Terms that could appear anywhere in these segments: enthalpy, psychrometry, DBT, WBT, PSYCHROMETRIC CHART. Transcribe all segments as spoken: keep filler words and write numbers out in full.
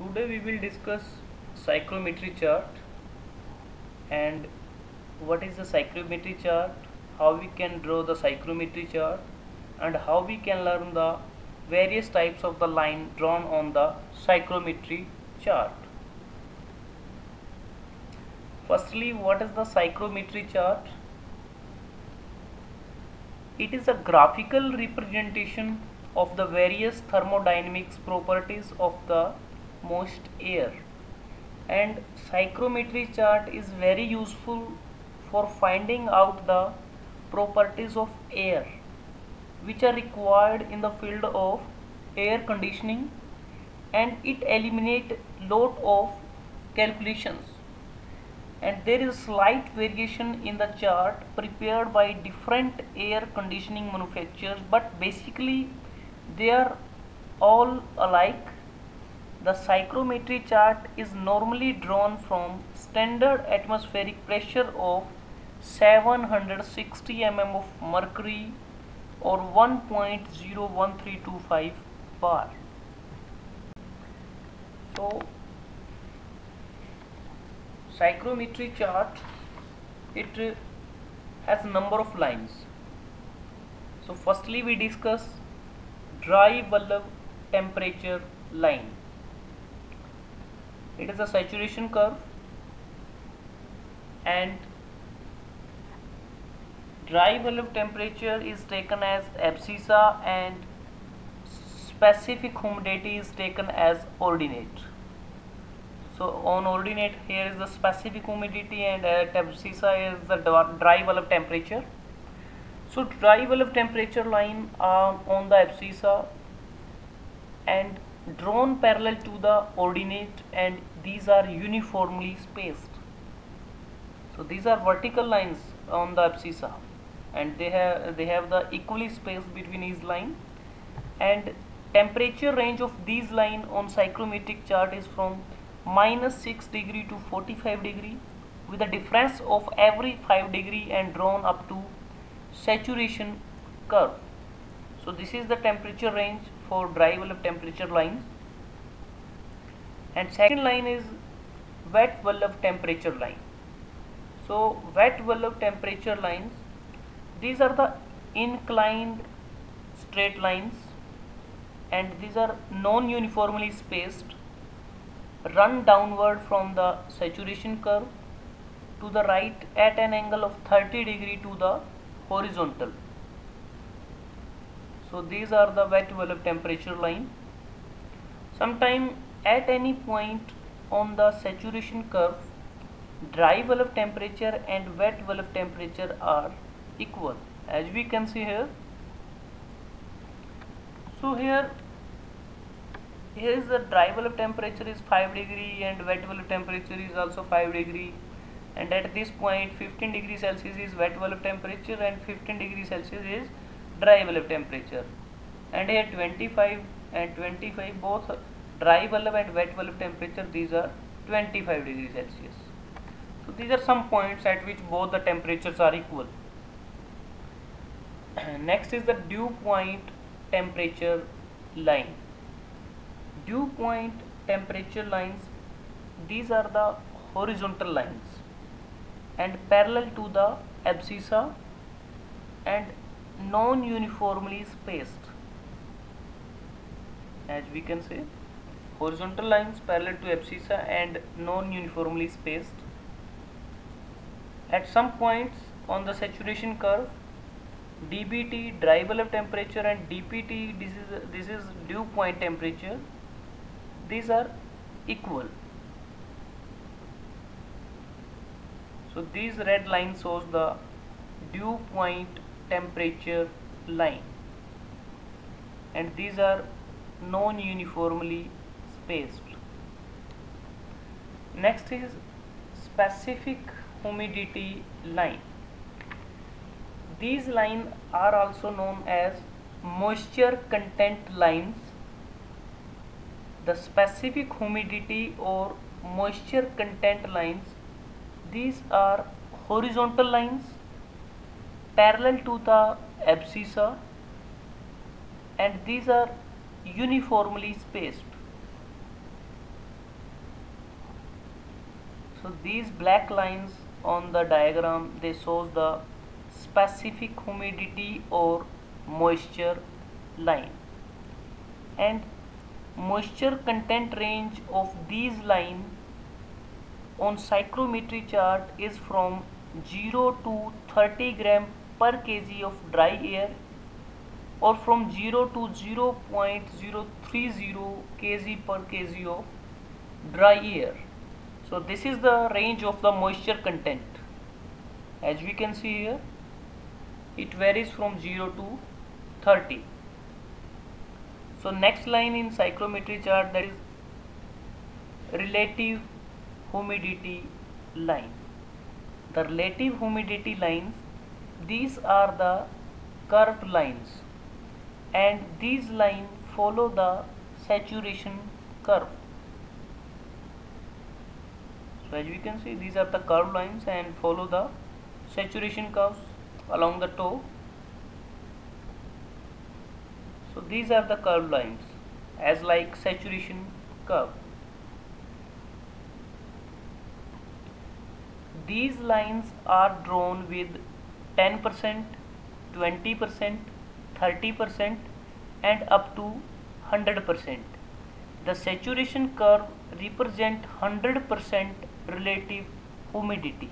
Today we will discuss psychrometry chart and what is the psychrometry chart, how we can draw the psychrometry chart, and how we can learn the various types of the line drawn on the psychrometry chart. Firstly, what is the psychrometry chart? It is a graphical representation of the various thermodynamics properties of the most air, and psychrometry chart is very useful for finding out the properties of air which are required in the field of air conditioning, and it eliminates lot of calculations. And there is slight variation in the chart prepared by different air conditioning manufacturers, but basically they are all alike. The psychrometry chart is normally drawn from standard atmospheric pressure of seven hundred sixty millimeters of mercury or one point zero one three two five bar. So psychrometry chart, it has number of lines. So firstly we discuss dry bulb temperature line. It is a saturation curve, and dry bulb temperature is taken as abscissa and specific humidity is taken as ordinate. So on ordinate here is the specific humidity, and at abscissa is the dry bulb temperature. So dry bulb temperature line uh, on the abscissa and drawn parallel to the ordinate, and these are uniformly spaced. So these are vertical lines on the abscissa, and they have they have the equally space between each line, and temperature range of these line on psychrometric chart is from minus six degree to forty-five degree with a difference of every five degree and drawn up to saturation curve. So this is the temperature range for dry bulb temperature lines. And second line is wet bulb temperature line. So wet bulb temperature lines, these are the inclined straight lines, and these are non-uniformly spaced, run downward from the saturation curve to the right at an angle of thirty degree to the horizontal. So these are the wet bulb temperature line. Sometime at any point on the saturation curve, dry bulb temperature and wet bulb temperature are equal, as we can see here. So here, here is the dry bulb temperature is five degree and wet bulb temperature is also five degree, and at this point fifteen degree Celsius is wet bulb temperature and fifteen degree Celsius is dry bulb temperature, and here twenty-five and twenty-five, both dry bulb and wet bulb temperature, these are twenty-five degrees Celsius. So these are some points at which both the temperatures are equal. Next is the dew point temperature line. Dew point temperature lines, these are the horizontal lines and parallel to the abscissa and non-uniformly spaced, as we can say. Horizontal lines parallel to abscissa and non-uniformly spaced. At some points on the saturation curve, D B T, dry bulb temperature, and D P T, this is this is dew point temperature, these are equal. So these red line shows the dew point temperature line, and these are non-uniformly spaced. Next is specific humidity line. These lines are also known as moisture content lines. The specific humidity or moisture content lines, these are horizontal lines parallel to the abscissa, and these are uniformly spaced. So these black lines on the diagram, they show the specific humidity or moisture line, and moisture content range of these line on psychrometry chart is from zero to thirty gram per kg of dry air, or from zero to zero point zero three zero kg per kg of dry air. So this is the range of the moisture content. As we can see here, it varies from zero to thirty. So next line in psychrometry chart, that is relative humidity line. The relative humidity lines, these are the curved lines, and these lines follow the saturation curve. So as you can see, these are the curved lines and follow the saturation curves along the toe. So these are the curved lines as like saturation curve. These lines are drawn with ten percent, twenty percent, thirty percent and up to one hundred percent. The saturation curve represents one hundred percent relative humidity.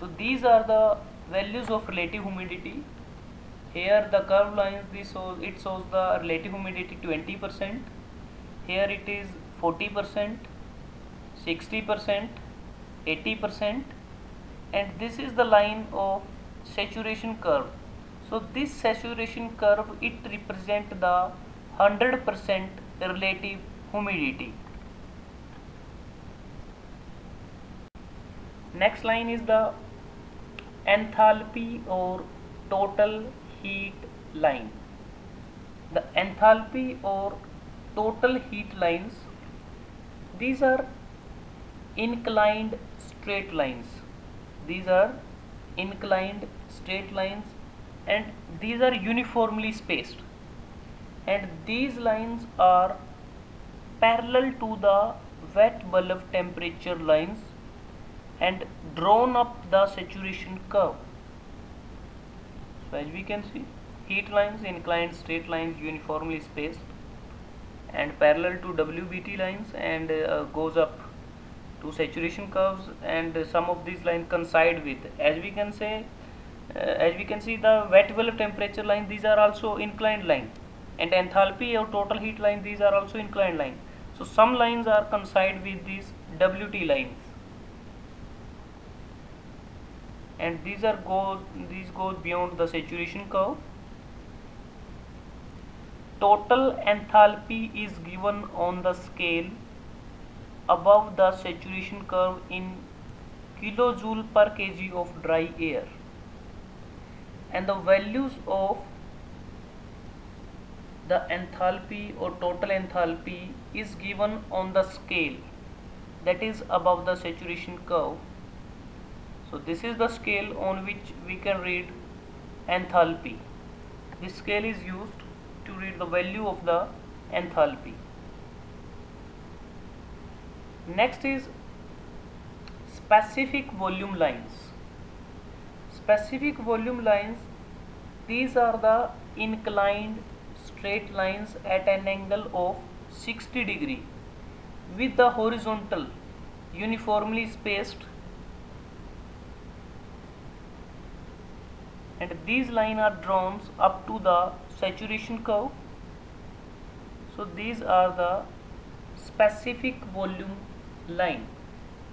So these are the values of relative humidity. Here the curved lines, this shows, it shows the relative humidity twenty percent. Here it is forty percent, sixty percent, eighty percent, and this is the line of saturation curve. So this saturation curve, it represents the one hundred percent relative humidity. Next line is the enthalpy or total heat line. The enthalpy or total heat lines, these are inclined straight lines. These are inclined straight lines and these are uniformly spaced, and these lines are parallel to the wet bulb temperature lines and drawn up the saturation curve. So as we can see, heat lines, inclined straight lines, uniformly spaced and parallel to W B T lines, and uh, goes up to saturation curves, and uh, some of these lines coincide with, as we can say uh, as we can see the wet bulb temperature line, these are also inclined line, and enthalpy or total heat line, these are also inclined line. So some lines are coincide with these W T lines, and these are goes these goes beyond the saturation curve. Total enthalpy is given on the scale above the saturation curve in kilojoule per kg of dry air, and the values of the enthalpy or total enthalpy is given on the scale that is above the saturation curve. So this is the scale on which we can read enthalpy. This scale is used to read the value of the enthalpy. Next is specific volume lines. Specific volume lines, these are the inclined straight lines at an angle of sixty degree with the horizontal, uniformly spaced, and these lines are drawn up to the saturation curve. So these are the specific volume line,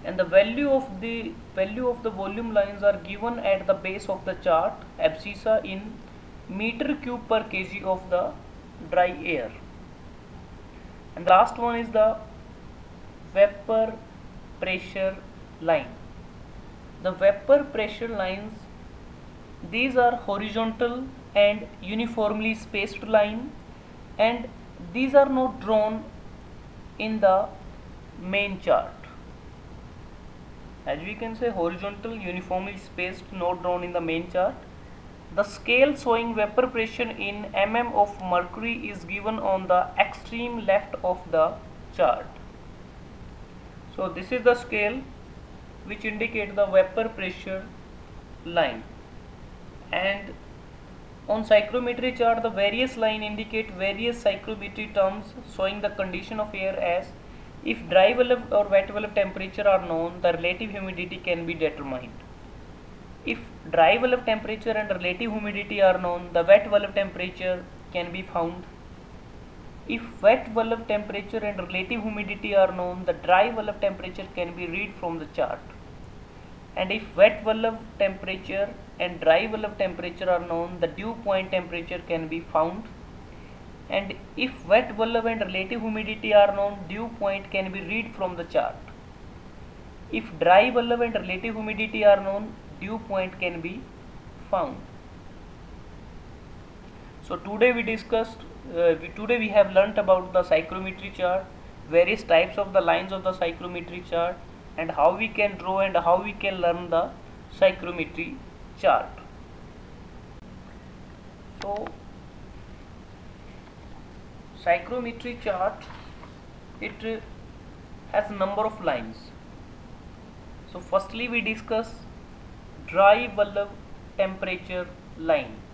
and the value of the value of the volume lines are given at the base of the chart, abscissa, in meter cube per kg of the dry air. And the last one is the vapor pressure line. The vapor pressure lines, these are horizontal and uniformly spaced line, and these are not drawn in the main chart. As we can say, horizontal, uniformly spaced, not drawn in the main chart. The scale showing vapor pressure in millimeters of mercury is given on the extreme left of the chart. So this is the scale which indicates the vapor pressure line, and on psychrometry chart the various lines indicate various psychrometry terms showing the condition of air as if dry valve or wet valve temperature are known, the relative humidity can be determined. If dry valve temperature and relative humidity are known, the wet valve temperature can be found. If wet valve temperature and relative humidity are known, the dry valve temperature can be read from the chart. And if wet valve temperature and dry valve temperature are known, the dew point temperature can be found. And if wet valve and relative humidity are known, dew point can be read from the chart. If dry valve and relative humidity are known, dew point can be found. So today we discussed, uh, we, today we have learnt about the psychrometry chart, various types of the lines of the psychrometry chart, and how we can draw and how we can learn the psychrometry chart. So psychrometry chart, it uh, has number of lines. So firstly we discuss dry valve temperature line.